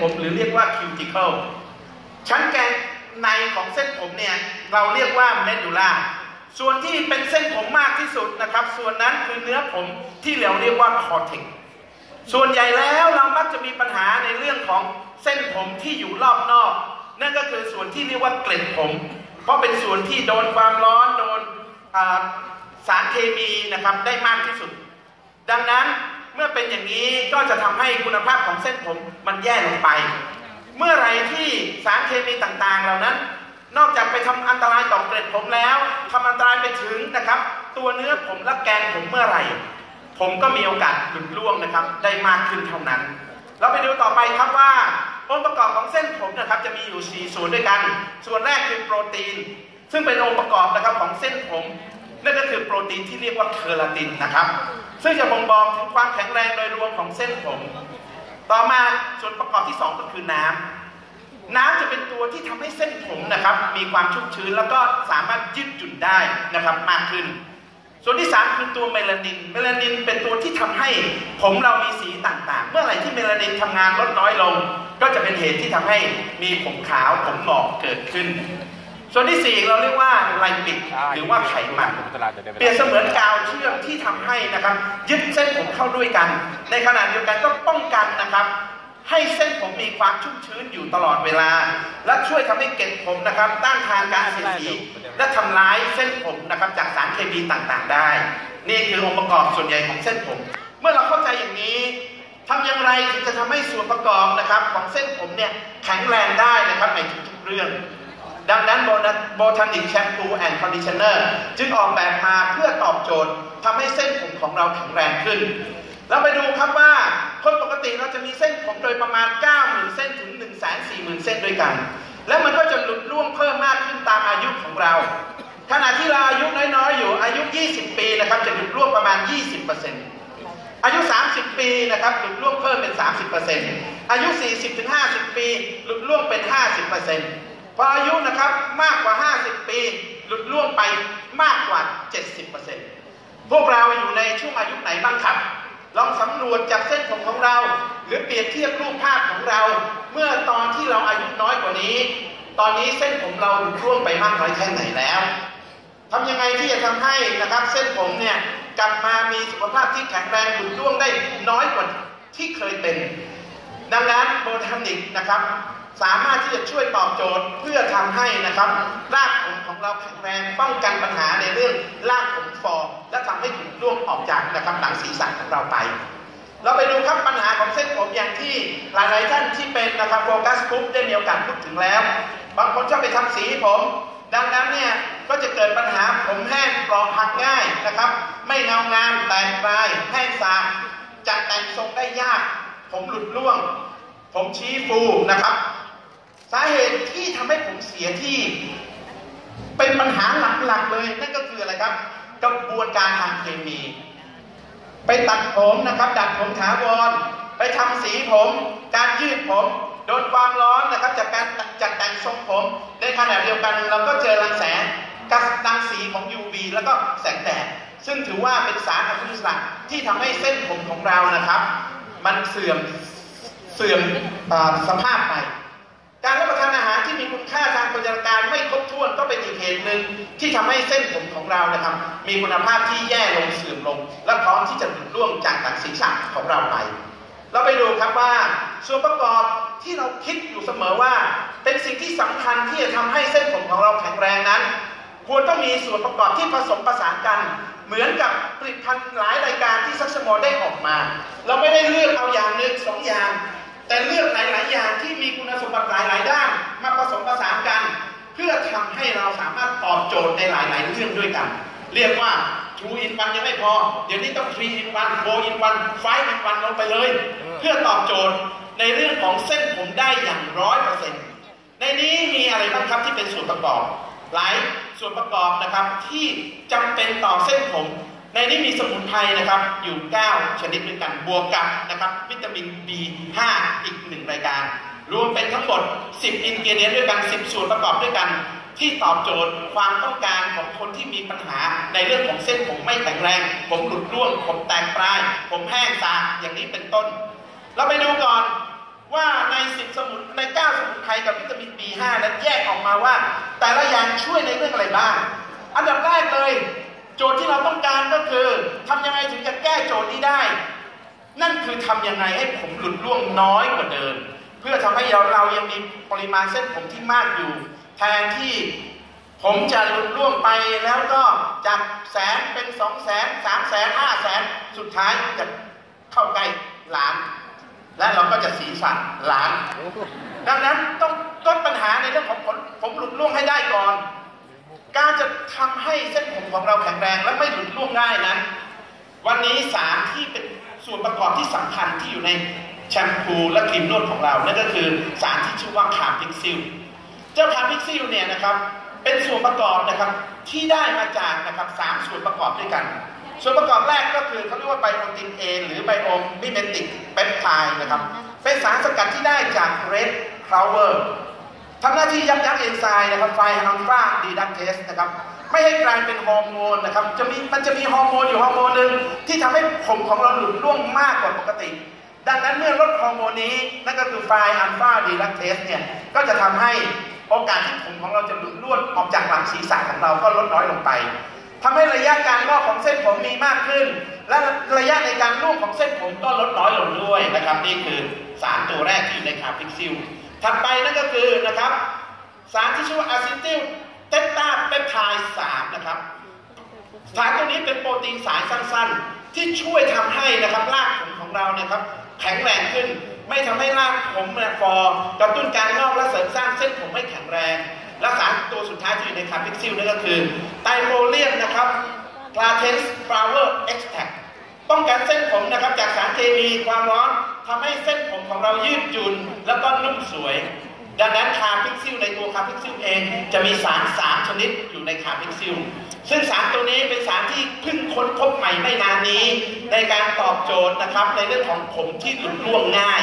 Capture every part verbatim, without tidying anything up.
ผมหรือเรียกว่าคิวติเคิลชั้นแกนในของเส้นผมเนี่ยเราเรียกว่าเมดูล่าส่วนที่เป็นเส้นผมมากที่สุดนะครับส่วนนั้นคือเนื้อผมที่เราเรียกว่าคอร์เทกซ์ส่วนใหญ่แล้วเรามักจะมีปัญหาในเรื่องของเส้นผมที่อยู่รอบนอกนั่นก็คือส่วนที่เรียกว่าเกล็ดผมเพราะเป็นส่วนที่โดนความร้อนโดนสารเคมีนะครับได้มากที่สุดดังนั้นเมื่อเป็นอย่างนี้ก็จะทำให้คุณภาพของเส้นผมมันแย่ลงไปเมื่อไรที่สารเคมีต่างๆเหล่านั้นนอกจากไปทำอันตรายต่อเกล็ดผมแล้วทำอันตรายไปถึงนะครับตัวเนื้อผมและแกนผมเมื่อไหร่ผมก็มีโอกาสหลุดร่วงนะครับได้มากขึ้นเท่านั้นเราไปดูต่อไปครับว่าองค์ประกอบของเส้นผมนะครับจะมีอยู่สี่ส่วนด้วยกันส่วนแรกคือโปรตีนซึ่งเป็นองค์ประกอบนะครับของเส้นผมนั่นก็คือโปรตีนที่เรียกว่าเคอราตินนะครับซึ่งจะบ่งบอกถึงความแข็งแรงโดยรวมของเส้นผมต่อมาส่วนประกอบที่สองก็คือน้ำน้ำจะเป็นตัวที่ทำให้เส้นผมนะครับมีความชุ่มชื้นแล้วก็สามารถยืดหยุ่นได้นะครับมากขึ้นส่วนที่สามคือตัวเมลานินเมลานินเป็นตัวที่ทำให้ผมเรามีสีต่างๆเมื่อไหร่ที่เมลานินทำงานลดน้อยลงก็จะเป็นเหตุที่ทำให้มีผมขาวผมหงอกเกิดขึ้นส่วนที่สี่เราเรียกว่าไลปิดหรือว่าไขมันเปรียบเสมือนกาวเชื่อมที่ทำให้นะครับยึดเส้นผมเข้าด้วยกันในขณะเดียวกันก็ป้องกันนะครับให้เส้นผมมีความชุ่มชื้นอยู่ตลอดเวลาและช่วยทำให้เกล็ดผมนะครับต้านทานการเสียสีและทำร้ายเส้นผมนะครับจากสารเคมีต่างๆได้นี่คือองค์ประกอบส่วนใหญ่ของเส้นผมเมื่อเราเข้าใจอย่างนี้ทำอย่างไรถึงจะทำให้ส่วนประกอบนะครับของเส้นผมเนี่ยแข็งแรงได้นะครับในทุกๆเรื่องดังนั้นโบทานิคแชมพูแอนด์คอนดิชเนอร์จึงออกแบบมาเพื่อตอบโจทย์ทำให้เส้นผมของเราแข็งแรงขึ้นเราไปดูครับว่าคนปกติเราจะมีเส้นผมโดยประมาณ เก้าหมื่น เส้นถึง หนึ่งแสนสี่หมื่น เส้นด้วยกันและมันก็จะหลุดร่วงเพิ่มมากขึ้นตามอายุของเราขณะที่เราอายุน้อยๆอยู่อายุยี่สิบปีนะครับจะหลุดร่วงประมาณ ยี่สิบเปอร์เซ็นต์ อายุสามสิบปีนะครับหลุดร่วงเพิ่มเป็น สามสิบเปอร์เซ็นต์ อายุ สี่สิบถึงห้าสิบ ปีหลุดร่วงเป็น ห้าสิบเปอร์เซ็นต์พออายุนะครับมากกว่าห้าสิบปีหลุดล่วงไปมากกว่า เจ็ดสิบเปอร์เซ็นต์ พวกเราอยู่ในช่วงอายุไหนบ้างครับลองสำรวจจากเส้นผมของเราหรือเปรียบเทียบรูปภาพของเราเมื่อตอนที่เราอายุน้อยกว่านี้ตอนนี้เส้นผมเราหลุดล่วงไปมากน้อยแค่ไหนแล้วทำยังไงที่จะทำให้นะครับเส้นผมเนี่ยกลับมามีสุขภาพที่แข็งแรงหลุดล่วงได้น้อยกว่าที่เคยเป็นดังนั้นโบทานิคนะครับสามารถที่จะช่วยตอบโจทย์เพื่อทำให้นะครับรากผมของเราแข็งแรงป้องกันปัญหาในเรื่องรากผมฟอและทำให้หลุดร่วงออกจากนะครับหลังศีรษะของเราไปเราไปดูครับปัญหาของเส้นผมอย่างที่หลายๆท่านที่เป็นนะครับโฟกัสกรุ๊ปได้มีโอกาสพูดถึงแล้วบางคนชอบไปทำสีผมดังนั้นเนี่ยก็จะเกิดปัญหาผมแห้งปลอกหักง่ายนะครับไม่เงางามแตกปลายแห้งสาบจัดแต่งทรงได้ยากผมหลุดร่วงผมชี้ฟูนะครับสาเหตุที่ทำให้ผมเสียที่เป็นปัญหาหลักๆเลยนั่นก็คืออะไรครับกระบวนการทางเคมีไปตัดผมนะครับดัดผมถาวรไปทำสีผมการยืดผมโดนความร้อนนะครับจากการจัดแต่งทรงผมในขณะเดียวกันเราก็เจอรังแสกับรังสีของ ยู วี แล้วก็แสงแดดซึ่งถือว่าเป็นสารอนุมูลอิสระที่ทำให้เส้นผมของเรานะครับมันเสื่อมเสื่อมสภาพไปการรับประทานอาหารที่มีคุณค่าทางโภชนาการไม่ครบถ้วนก็เป็นอีกเหตุหนึ่งที่ทำให้เส้นผมของเรานะครับมีคุณภาพที่แย่ลงเสื่อมลงและพร้อมที่จะหลุดร่วงจากหลังศีรษะของเราไปเราไปดูครับว่าส่วนประกอบที่เราคิดอยู่เสมอว่าเป็นสิ่งที่สำคัญที่จะทำให้เส้นผมของเราแข็งแรงนั้นควรต้องมีส่วนประกอบที่ผสมประสานกันเหมือนกับผลิตภัณฑ์หลายรายการที่ซักสมอได้ออกมาเราไม่ได้เลือกเอาอย่างหนึ่งสองอย่างแต่เลือกหลายๆอย่างที่มีคุณสมบัติหลายๆด้านมาผสมผสานกันเพื่อทำให้เราสามารถตอบโจทย์ในหลายๆเรื่องด้วยกันเรียกว่า True in One ยังไม่พอเดี๋ยวนี้ต้อง Three in One โฟร์ in One ไฟว์ in One ลงไปเลยเพื่อตอบโจทย์ในเรื่องของเส้นผมได้อย่างร้อยเปอร์เซ็นต์ในนี้มีอะไรบ้างครับที่เป็นส่วนประกอบหลายส่วนประกอบนะครับที่จำเป็นต่อเส้นผมในนี้มีสมุนไพรนะครับอยู่เก้าชนิดด้วยกันบวกกับนะครับวิตามิน บี ห้า อีกหนึ่งรายการรวมเป็นทั้งหมดสิบอินกิเดียนด้วยกันสิบส่วนประกอบด้วยกันที่ตอบโจทย์ความต้องการของคนที่มีปัญหาในเรื่องของเส้นผมไม่แข็งแรงผมหลุดร่วงผมแตกปลายผมแห้งสาบอย่างนี้เป็นต้นเราไปดูก่อนว่าใน ไพรกับวิตามิน บี ห้า นั้นแยกออกมาว่าแต่ละอย่างช่วยในเรื่องอะไรบ้างอันดับแรกเลยโจทย์ที่เราต้องการก็คือทำยังไงถึงจะแก้โจทย์นี้ได้นั่นคือทำยังไงให้ผมหลุดร่วงน้อยกว่าเดิมเพื่อทำให้เราเรายังมีปริมาณเส้นผมที่มากอยู่แทนที่ผมจะหลุดร่วงไปแล้วก็จากแสนเป็นสองแสนสามแสนห้าแสนสุดท้ายจะเข้าใกล้ล้านและเราก็จะสีสันล้านดังนั้นต้องต้นปัญหาในเรื่องของผมผมหลุดร่วงให้ได้ก่อนการจะทำให้เส้นผมของเราแข็งแรงและไม่หลุดร่วงง่ายนั้นวันนี้สารที่เป็นส่วนประกอบที่สำคัญที่อยู่ในแชมพูและครีมนวดของเรานั่นก็คือสารที่ชื่อว่าคาร์พิกซิลเจ้าคาร์พิกซิลเนี่ยนะครับเป็นส่วนประกอบนะครับที่ได้มาจากนะครับสามส่วนประกอบด้วยกันส่วนประกอบแรกก็คือเขาเรียกว่าไบโอตินเอหรือไบโอมิเมติกเปปไทด์นะครับเป็นสารสกัดที่ได้จากเรดพลาวเวอร์ทำหน้าที่ยับยั้งเอนไซม์นะครับไฟอัลฟาดีดักเทสนะครับไม่ให้กลายเป็นฮอร์โมนนะครับจะมีมันจะมีฮอร์โมนอยู่ฮอร์โมนหนึ่งที่ทำให้ผมของเราหลุดร่วงมากกว่าปกติดังนั้นเมื่อลดฮอร์โมนนี้นั่นก็คือไฟอัลฟาดีดักเทสเนี่ยก็จะทำให้โอกาสที่ผมของเราจะหลุดร่วงออกจากหลังศีรษะของเราก็ลดน้อยลงไปทำให้ระยะการงอกของเส้นผมมีมากขึ้นและระยะในการร่วงของเส้นผมก็ลดน้อยลงด้วยนะครับนี่คือสารตัวแรกที่อยู่ในคาร์พิกซิลถัดไปนั่นก็คือนะครับสารที่ชื่อว่าอะซิติลเทตราเปปไทด์สามนะครับสารตัวนี้เป็นโปรตีนสายสั้นๆที่ช่วยทำให้นะครับรากผมของเราเนี่ยครับแข็งแรงขึ้นไม่ทำให้รากผมเนี่ยฟอกระตุ้นการงอกและเสริมสร้างเส้นผมให้แข็งแรงและสารตัวสุดท้ายที่อยู่ในคาร์พิกซิลนั่นก็คือไตรโฟเลียมนะครับกลาเทนส์ฟลาวเวอร์เอ็กซ์แทคป้องกันเส้นผมนะครับจากสารเคมีความร้อนทำให้เส้นผมของเรายืดหยุ่นแล้วก็นุ่มสวยดังนั้นคาร์พิกซิลในตัวคาร์พิกซิลเองจะมีสารสามชนิดอยู่ในคาร์พิกซิลซึ่งสารตัวนี้เป็นสารที่เพิ่งค้นพบใหม่ไม่นานนี้ในการตอบโจทย์นะครับในเรื่องของผมที่หลุดร่วงง่าย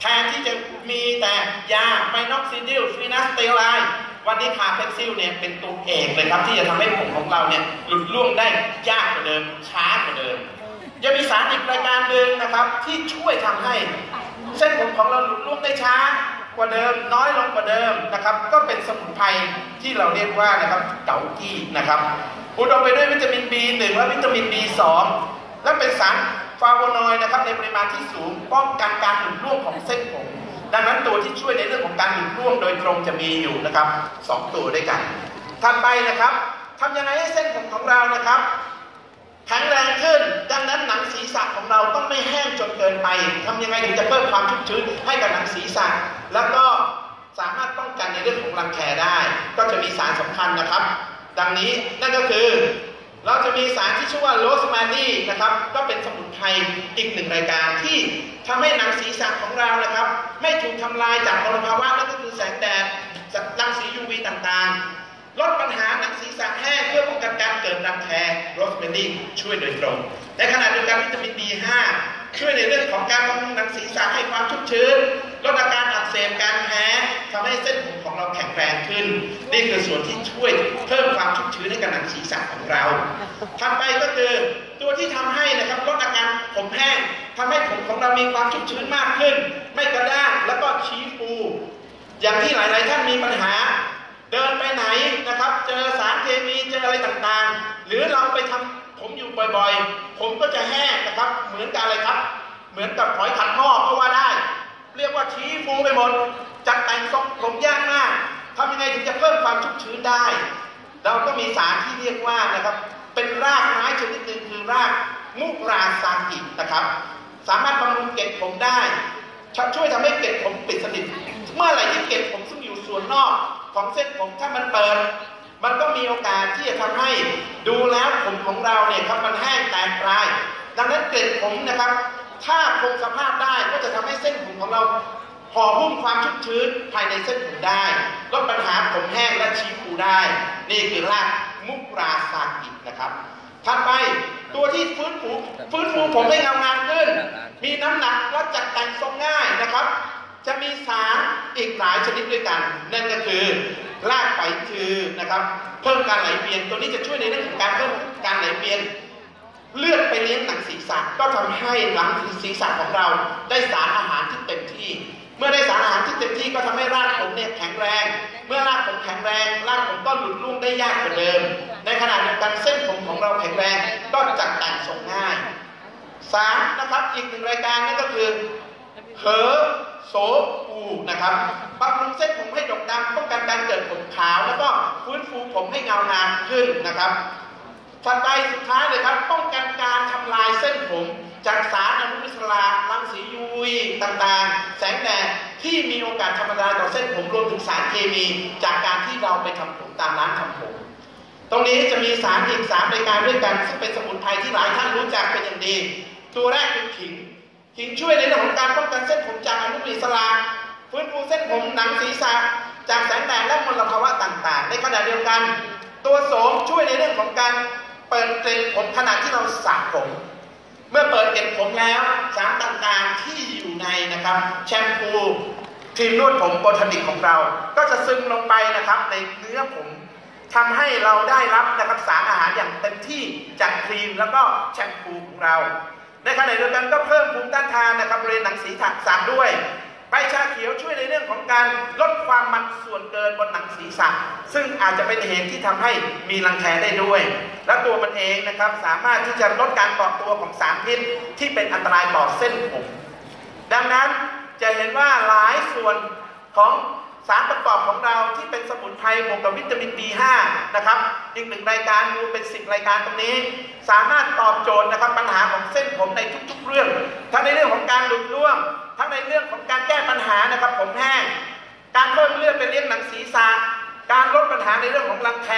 แทนที่จะมีแต่ยาไมน็อกซิดิลฟีนัสเตอไรด์วันนี้คาร์พิกซิลเนี่ยเป็นตัวเอกเลยครับที่จะทำให้ผมของเราเนี่ยหลุดร่วงได้ยากกว่าเดิมช้ากว่าเดิมจะมีสารอีกรายการหนึ่งนะครับที่ช่วยทำให้เส้นผมของเราหลุดร่วงได้ช้ากว่าเดิมน้อยลงกว่าเดิมนะครับก็เป็นสมุนไพรที่เราเรียกว่านะครับเก๋ากี้นะครับอุดมไปด้วยวิตามิน บี หนึ่ง และวิตามิน บี สอง และเป็นสารฟลาโวนอยด์นะครับในปริมาณที่สูงป้องกันการหลุดร่วงของเส้นผมดังนั้นตัวที่ช่วยในเรื่องของการหลุดร่วงโดยตรงจะมีอยู่นะครับสองตัวด้วยกันถัดไปนะครับทำยังไงให้เส้นผมของเรานะครับแข็งแรงขึ้นดังนั้นหนังศีรษะของเราต้องไม่แห้งจนเกินไปทำยังไงถึงจะเพิ่มความชุ่มชื้นให้กับหนังศีรษะแล้วก็สามารถป้องกันในเรื่องของรังแคได้ก็จะมีสารสำคัญนะครับดังนี้นั่นก็คือเราจะมีสารที่ชื่อว่าโรสแมรี่นะครับก็เป็นสมุนไพรอีกหนึ่งรายการที่ทำให้หนังศีรษะของเรานะครับไม่ถูกทำลายจากมลภาวะนั่นก็คือแสงแดดรังสี ยู วี ต่างๆลดปัญหาหนังศีรษะแห้งเพื่อป้องกันการเกิดรังแคโรสแมรี่ช่วยโดยตรงในขณะเดียวกันวิตามิน บี ห้า ช่วยในเรื่องของการบำรุงหนังศีรษะให้ความชุ่มชื้นลดอาการอักเสบการแพ้ทำให้เส้นผมของเราแข็งแรงขึ้นนี่คือส่วนที่ช่วยเพิ่มความชุ่มชื้นให้กับหนังศีรษะของเราถัดไปก็คือตัวที่ทำให้นะครับลดอาการผมแห้งทำให้ผมของเรามีความชุ่มชื้นมากขึ้นไม่กระด้างแล้วก็ชี้ฟูอย่างที่หลายๆท่านมีปัญหาเดินไปไหนนะครับเจอสารเคมีเจออะไรต่างๆหรือเราไปทำผมอยู่บ่อยๆผมก็จะแห้งนะครับเหมือนกับอะไรครับเหมือนกับหอยขัดหม้อก็ว่าได้เรียกว่าชี้ฟูไปหมดจัดแต่งทรงผมยากมากทำยังไงถึงจะเพิ่มความชุ่มชื้นได้เราก็มีสารที่เรียกว่านะครับเป็นรากไม้ชนิดหนึ่งคือรากมุราซากินะครับสามารถบำรุงเกล็ดผมได้ช่วยทำให้เกล็ดผมปิดสนิทเมื่อไหร่ที่เกล็ดผมซึ่งอยู่ส่วนนอกของเส้นผมถ้ามันเปิดมันก็มีโอกาสที่จะทำให้ดูแล้วผมของเราเนี่ยครับมันแห้งแตกปลายดังนั้นเกล็ดผมนะครับถ้าคงสภาพได้ก็จะทำให้เส้นผมของเราห่อหุ้มความชุ่มชื้นภายในเส้นผมได้ลดปัญหาผมแห้งและชี้ฟูได้นี่คือรากมุราซากินะครับถัดไปตัวที่ฟื้นฟูฟื้นฟูผมให้เงางามขึ้นมีน้ำหนักและจัดแต่งทรงง่ายนะครับจะมีสารอีกหลายชนิดด้วยกันนั่นก็คือรากไผ่คือนะครับเพิ่มการไหลเวียนตัวนี้จะช่วยในเรื่องของการเพิ่มการไหลเวียนเลือดไปเลี้ยงหนังศีรษะก็ทำให้หลังศีรษะของเราได้สารอาหารที่เต็มที่ เมื่อได้สารอาหารที่เต็มที่ก็ทำให้รากผมเนี่ยแข็งแรงเมื่อรากผมแข็งแรงรากผมก็หลุดลุ่งได้ยากกว่าเดิมในขณะเดียวกันเส้นผมของเราแข็งแรงก็จัดแต่งทรงง่ายสามนะครับอีกหนึ่งรายการนั่นก็คือเฮอโซปูนะครับบำรุงเส้นผมให้ดกดำป้องกันการเกิดผมขาวแล้วก็ฟื้นฟูผมให้เงางามขึ้นนะครับถัดไปสุดท้ายเลยครับป้องกันการทำลายเส้นผมจากสารอนุมูลอิสระรังสียูวีต่างๆแสงแดดที่มีโอกาสธรรมดาต่อเส้นผมรวมถึงสารเคมีจากการที่เราไปทำผมตามร้านทำผมตรงนี้จะมีสารอีกสามรายการด้วยกันซึ่งเป็นสมุนไพรที่หลายท่านรู้จักเป็นอย่างดีตัวแรกคือขิงขิงช่วยในเรื่องของการป้องกันเส้นผมจากอนุมูลอิสระฟื้นฟูเส้นผมหนังศีรษะจากแสงแดดและมลภาวะต่างๆในขณะเดียวกันตัวโสมช่วยในเรื่องของการเปิดเกล็ดผมขณะที่เราสระผมเมื่อเปิดเกล็ดผมแล้วสารต่างๆที่อยู่ในนะครับแชมพูครีมนวดผมโบทานิกของเราก็จะซึมลงไปนะครับในเนื้อผมทำให้เราได้รับนะครับสารอาหารอย่างเต็มที่จากครีมแล้วก็แชมพูของเราในขณะเดียวกันก็เพิ่มภูมิต้านทานนะครับบริเวณหนังศีรษะด้วยใบชาเขียวช่วยในเรื่องของการลดความมันส่วนเกินบนหนังศีรษะซึ่งอาจจะเป็นเหตุที่ทำให้มีรังแคได้ด้วยและตัวมันเองนะครับสามารถที่จะลดการเกาะตัวของสารพิษที่เป็นอันตรายต่อเส้นผมดังนั้นจะเห็นว่าหลายส่วนของสารประกอบของเราที่เป็นสมุนไพรบวกกับวิตามิน บี ห้า นะครับอีกหนึ่งรายการรวมเป็นสิบรายการตรงนี้สามารถตอบโจทย์นะครับปัญหาของเส้นผมในทุกๆเรื่องทั้งในเรื่องของการหลุดร่วงทั้งในเรื่องของการแก้ปัญหานะครับผมแห้งการเพิ่มเลือดไปเลี้ยงหนังศีรษะการลดปัญหาในเรื่องของรังแค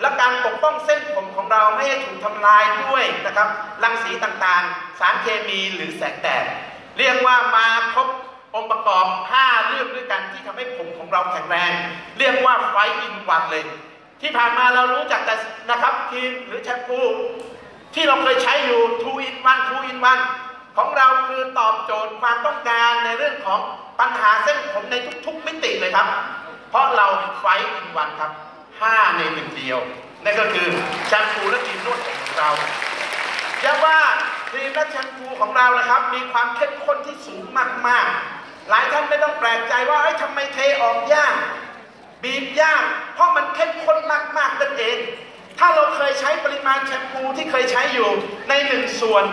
และการปกป้องเส้นผมของเราไม่ให้ถูกทำลายด้วยนะครับรังสีต่างๆสารเคมีหรือแสงแดดเรียกว่ามาครบองค์ประกอบห้าเรื่องด้วยกันที่ทำให้ผมของเราแข็งแรงเรียกว่าไฟท์อินวันเลยที่ผ่านมาเรารู้จักแต่นะครับครีมหรือแชมพูที่เราเคยใช้อยู่ทู อิน วัน ทู อิน วันของเราคือตอบโจทย์ความต้องการในเรื่องของปัญหาเส้นผมในทุกๆมิติเลยครับเพราะเราไฟท์อินวันครับห้าในหนึ่งเดียวนั่นก็คือแชมพูและครีมนวดของเราย้ำว่าครีมและแชมพูของเรานะครับมีความเข้มข้นที่สูงมากๆหลายท่านไม่ต้องแปลกใจว่าไอ้ทำไมเทออกยากบีบยากเพราะมันเข้มข้นมากๆนั่นเองถ้าเราเคยใช้ปริมาณแชมพูที่เคยใช้อยู่ในหนึ่งส่วน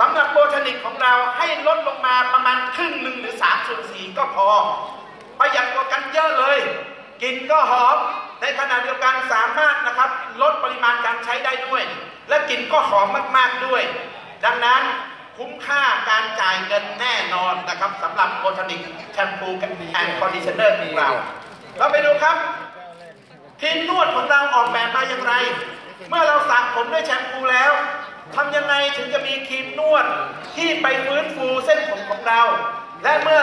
สำหรับโบทานิกของเราให้ลดลงมาประมาณครึ่งหนึ่งหรือสามส่วนสี่ก็พอประหยัดกว่ากันเยอะเลยกินก็หอมในขณะเดียวกันสามารถนะครับลดปริมาณการใช้ได้ด้วยและกินก็หอมมากๆด้วยดังนั้นคุ้มค่าการจ่ายเงินแน่นอนนะครับสำหรับโบทานิกแชมพูกับแอนคอนดิชเนอร์ของเราเราไปดูครับทีมนวดของเราออกแบบมาอย่างไรเมื่อเราสระผมด้วยแชมพูแล้วทำยังไงถึงจะมีครีมนวดที่ไปฟื้นฟูเส้นผมของเราและเมื่อ